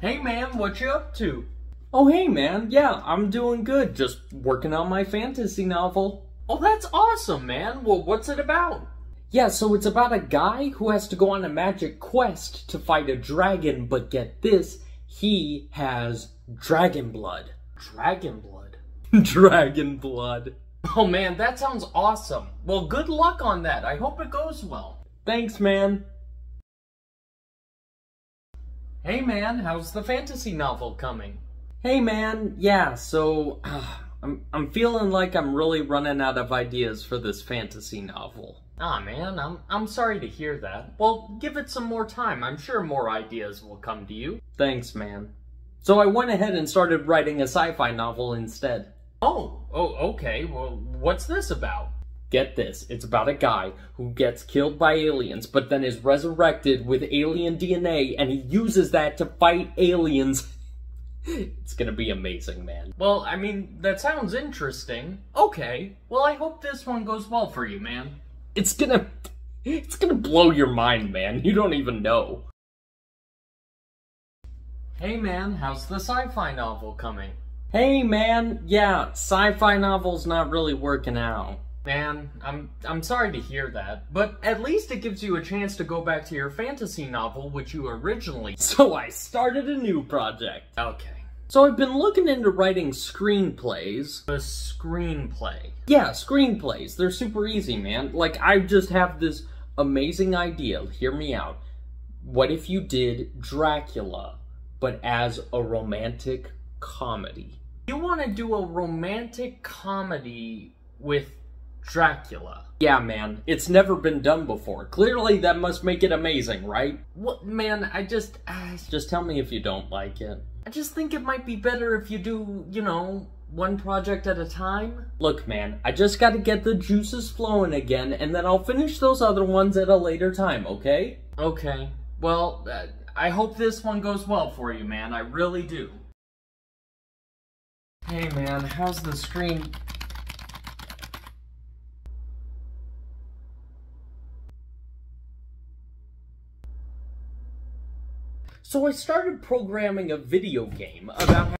Hey man, what you up to? Oh hey man, yeah, I'm doing good, just working on my fantasy novel. Oh, that's awesome man, well what's it about? Yeah, so it's about a guy who has to go on a magic quest to fight a dragon, but get this, he has dragon blood. Dragon blood? Dragon blood. Oh man, that sounds awesome. Well, good luck on that, I hope it goes well. Thanks man. Hey man, how's the fantasy novel coming? Hey man, yeah, so I'm feeling like I'm really running out of ideas for this fantasy novel. Ah man, I'm sorry to hear that. Well, give it some more time. I'm sure more ideas will come to you. Thanks man. So I went ahead and started writing a sci-fi novel instead. Oh, okay. Well, what's this about? Get this, it's about a guy who gets killed by aliens, but then is resurrected with alien DNA, and he uses that to fight aliens. It's gonna be amazing, man. Well, I mean, that sounds interesting. Okay, well, I hope this one goes well for you, man. It's gonna blow your mind, man. You don't even know. Hey, man, how's the sci-fi novel coming? Hey, man, yeah, sci-fi novel's not really working out. Man, I'm sorry to hear that, but at least it gives you a chance to go back to your fantasy novel, which you originally... So I started a new project. Okay. So I've been looking into writing screenplays. A screenplay? Yeah, screenplays. They're super easy, man. Like, I just have this amazing idea. Hear me out. What if you did Dracula, but as a romantic comedy? You want to do a romantic comedy with... Dracula. Yeah, man. It's never been done before. Clearly, that must make it amazing, right? What, man, Just tell me if you don't like it. I just think it might be better if you do, you know, one project at a time. Look, man, I just gotta get the juices flowing again, and then I'll finish those other ones at a later time, okay? Okay. Well, I hope this one goes well for you, man. I really do. Hey, man, how's the screen... So I started programming a video game about how